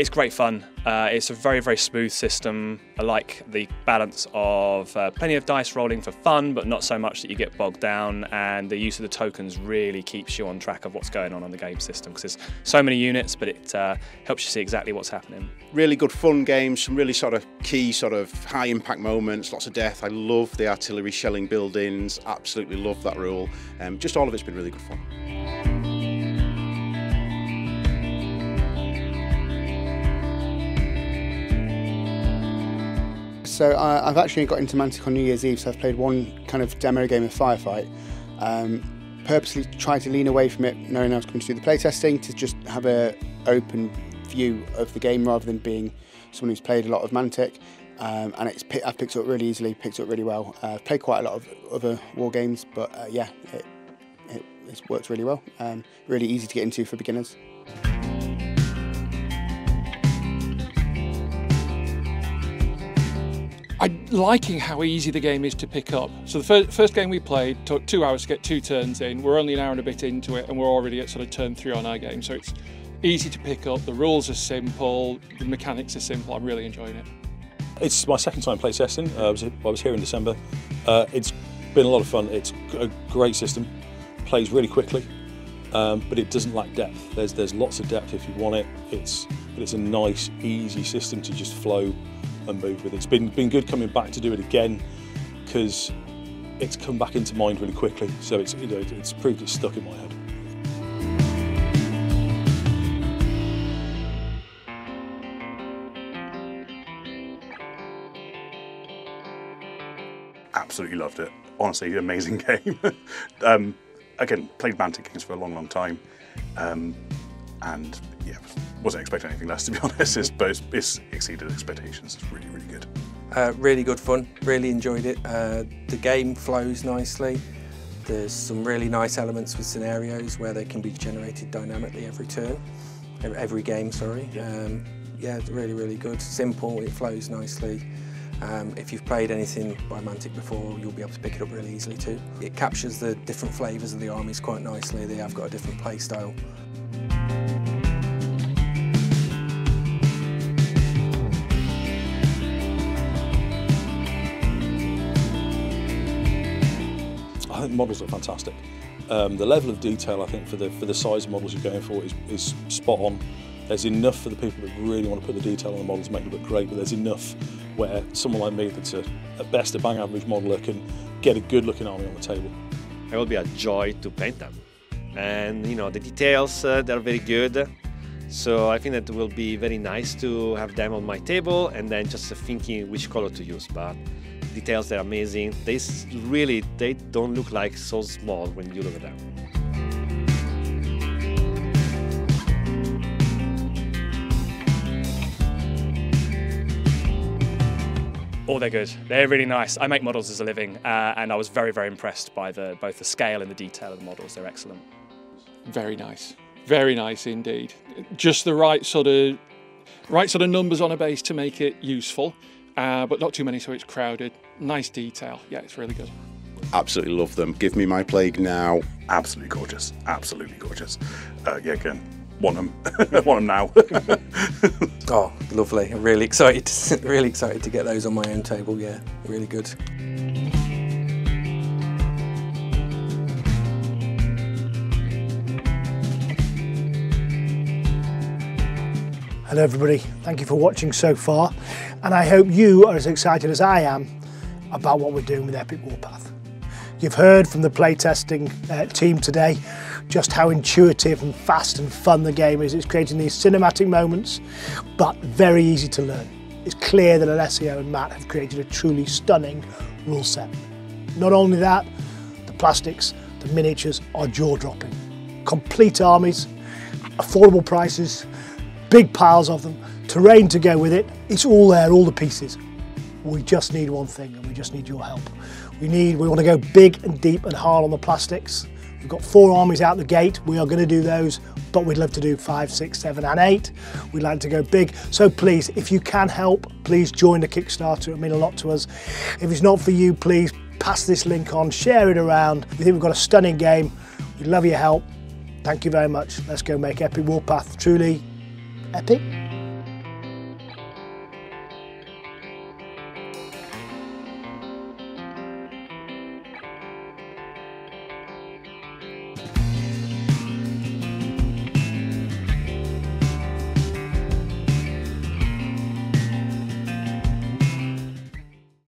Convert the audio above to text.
It's great fun. It's a very, very smooth system. I like the balance of plenty of dice rolling for fun, but not so much that you get bogged down, and the use of the tokens really keeps you on track of what's going on the game system, because there's so many units, but it helps you see exactly what's happening. Really good fun games, some really sort of key sort of high impact moments, lots of death. I love the artillery shelling buildings, absolutely love that rule. Just all of it's been really good fun. So I've actually got into Mantic on New Year's Eve, so I've played one kind of demo game of Firefight. Purposely tried to lean away from it, knowing I was going to do the playtesting, to just have an open view of the game rather than being someone who's played a lot of Mantic. And I've picked it up really easily, picked it up really well. I've played quite a lot of other war games, but yeah, it's worked really well. Really easy to get into for beginners. I'm liking how easy the game is to pick up. So the first game we played took 2 hours to get 2 turns in. We're only an hour and a bit into it and we're already at sort of turn 3 on our game. So it's easy to pick up, the rules are simple, the mechanics are simple, I'm really enjoying it. It's my second time playtesting, I was here in December. It's been a lot of fun, it's a great system, plays really quickly, but it doesn't lack depth. There's lots of depth if you want it, but it's a nice, easy system to just flow and move with. It's been good coming back to do it again, because it's come back into mind really quickly, so it's, you know, it's proved it's stuck in my head. Absolutely loved it, honestly, amazing game. Again, played Mantic Games for a long, long time, and yeah, wasn't expecting anything less, to be honest. It's exceeded expectations. It's really, really good. Really good fun. Really enjoyed it. The game flows nicely. There's some really nice elements with scenarios where they can be generated dynamically every game. Yeah, it's really, really good. Simple. It flows nicely. If you've played anything by Mantic before, you'll be able to pick it up really easily too. It captures the different flavours of the armies quite nicely. They have got a different play style. I think models are fantastic. The level of detail, I think, for the size of models you're going for is spot on. There's enough for the people that really want to put the detail on the models, make them look great, but there's enough where someone like me that's at best a bang average modeler can get a good looking army on the table. It will be a joy to paint them. And you know, the details, they're very good. So I think that it will be very nice to have them on my table and then just thinking which color to use. But details, they're amazing. They don't look like so small when you look at them. Oh, they're good. They're really nice. I make models as a living, and I was very, very impressed by both the scale and the detail of the models. They're excellent. Very nice. Very nice indeed. Just the right sort of numbers on a base to make it useful. But not too many, so it's crowded. Nice detail. Yeah, it's really good. Absolutely love them. Give me my plague now. Absolutely gorgeous. Absolutely gorgeous. Yeah, again, want them. Want them now. Oh, lovely. I'm really excited. Really excited to get those on my own table. Yeah, really good. Hello everybody, thank you for watching so far, and I hope you are as excited as I am about what we're doing with Epic Warpath. You've heard from the playtesting team today just how intuitive and fast and fun the game is. It's creating these cinematic moments, but very easy to learn. It's clear that Alessio and Matt have created a truly stunning rule set. Not only that, the plastics, the miniatures are jaw-dropping. Complete armies, affordable prices, big piles of them, terrain to go with it. It's all there, all the pieces. We just need one thing, and we just need your help. We want to go big and deep and hard on the plastics. We've got 4 armies out the gate. We are going to do those, but we'd love to do 5, 6, 7, and 8. We'd like to go big. So please, if you can help, please join the Kickstarter. It means a lot to us. If it's not for you, please pass this link on, share it around. We think we've got a stunning game. We'd love your help. Thank you very much. Let's go make Epic Warpath truly epic.